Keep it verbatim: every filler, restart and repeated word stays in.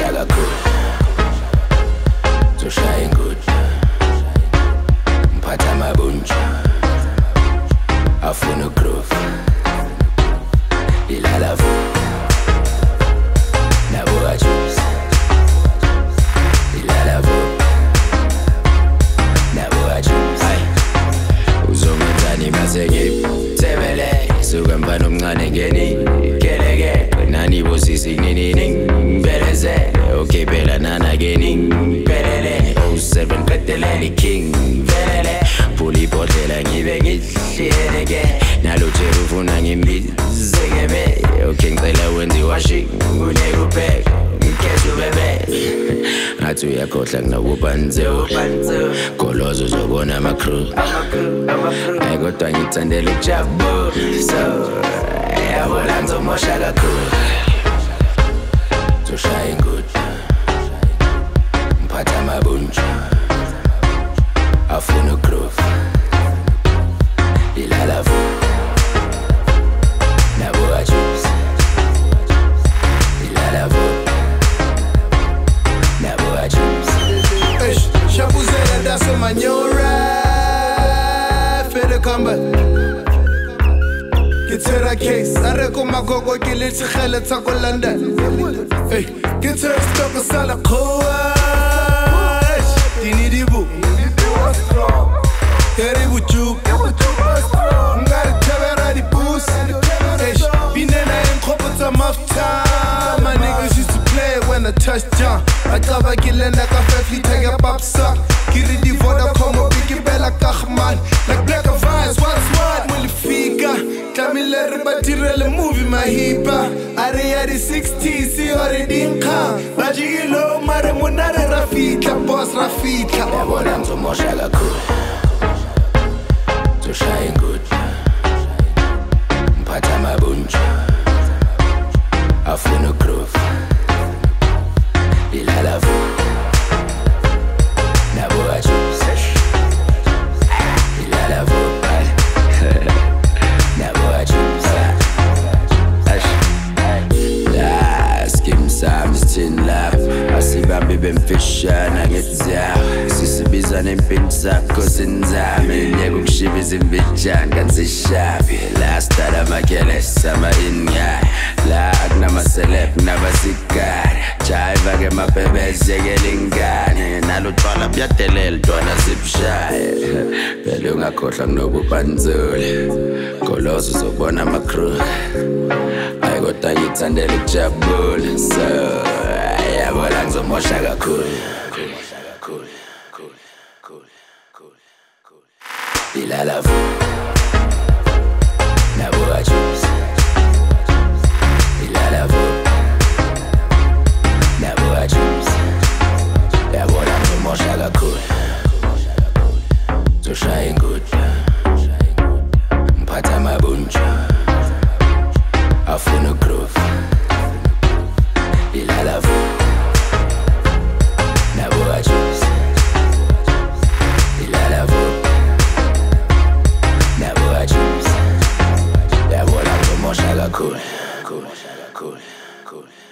shall I good to shine good. Patama bunch afuna groove ilala vu na boa juice ilala vu na boa juice uzomenzani masege sebele sukamba nomncane ngeni keleke nani bosisi nini nini beleze okay bela nana gening belele seven petele king belele puli potela ngibe ngishiyeke naluthe ufuna ngimbizeke okay ngicela wenzi washing unekubheka ngikezu bebe athu yakhohla kunokubanze ubanze golozo uzobona ama crew ay kodwa ngithandela ujabo so ayabolanzo mosha kakhulu to shine good patama bunch afuna groove ilala vu na boa juice ilala vu na boa juice shabuzela ndase manyora fele kamba kitera case areko magogo kilitsi khale tsa ko London hey kitera stop sala khoa Dinidibu, Teribu chub, Ngari tabera di bus, Binena enkopotsa mafta. My niggas used to play when I touched down. I thought I could land like a fifty tiger papsa. Kiri di Vodacom, Biggie Bella Kahman. Like black and vines, what's what? Mulifika, Camilla Ribatirele movie, my hipa. Area the sixties, see already in car. Rajilo, Maramunare Rafita, boss Rafita. I want them to Moshala good. To shine good. Patama bunch. Afuna groove. Ilala vu. Naboa juice. Ilala vu. Naboa juice. La skim sam still laugh. I see baby been fish and I get down. Sisi bizana impinza kosinza. Mina kukushibiza imbicha ngazishabi. Last time I kele sama inya. La nama selep nabasikara. Chaiva ke mapebe zegelingane. Nalutwana byadelele dwana sipshaye. Pele ungakhohlwa kunobubanzule. Golozo uzobona ama crew. I got a ngithandela ujabule so. Yabona ngizomosha kakhulu cool cool cool cool cool ilala vu naboa juice ilala vu naboa juice yabona ngizomosha kakhulu to shine good mphatha mabunja afuna groove ilala vu naboa juice ilala vu naboa juice yabona ngomosha kakhulu cool cool cool cool